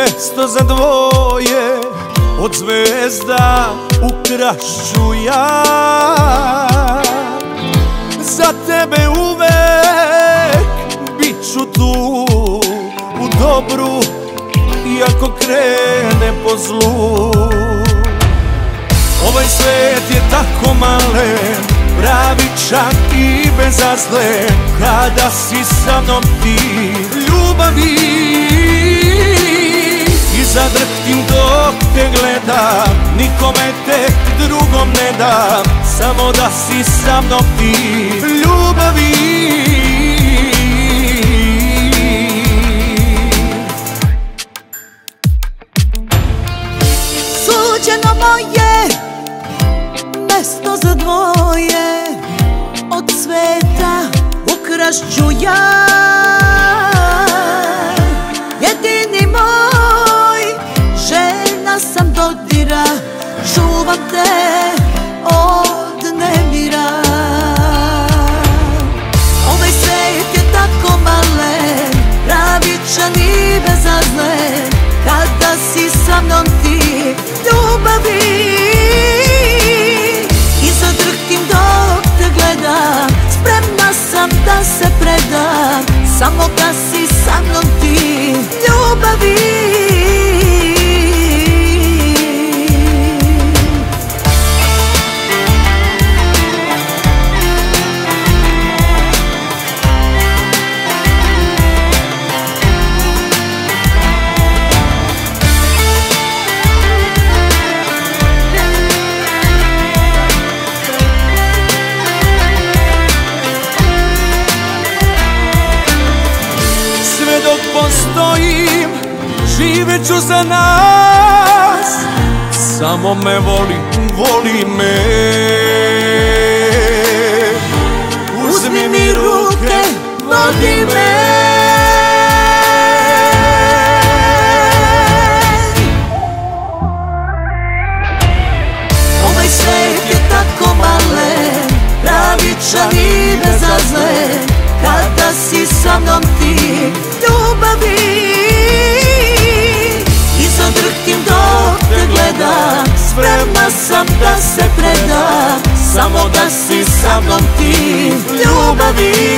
mesto za dvoje od zvezda ukrašu ja. Za tebe uvek bit ću tu u dobru i ako krene po zlu. Ovaj svet je tako malen, pravičan i bezazlen, kada si sa mnom ti ljubavi. I zadrhtim dok te gledam, nikome tek drugom ne dam, samo da si sa mnom ti ljubavi. Suđeno moje mesto za dvoje od sveta ukrašću ja. Jedini moj, željna sam dodira, čuvam te od nemira. Ovaj svijet je tako malen, pravičan i bezazlen, kada si sa mnom ti ljubavi. I zadrhtim dok te gledam, spremna sam da se predam, samo kad si sa mnom ti ljubavi. Postojim, živjet ću za nas, samo me voli, voli me. Uzmi mi ruke, vodi me. Ovaj svijet je tako malen, pravičan i bezazlen, kada si sa mnom ti ljubavi. I zadrhtim dok te gledam, spremna sam da se predam, samo da si sa mnom ti ljubavi.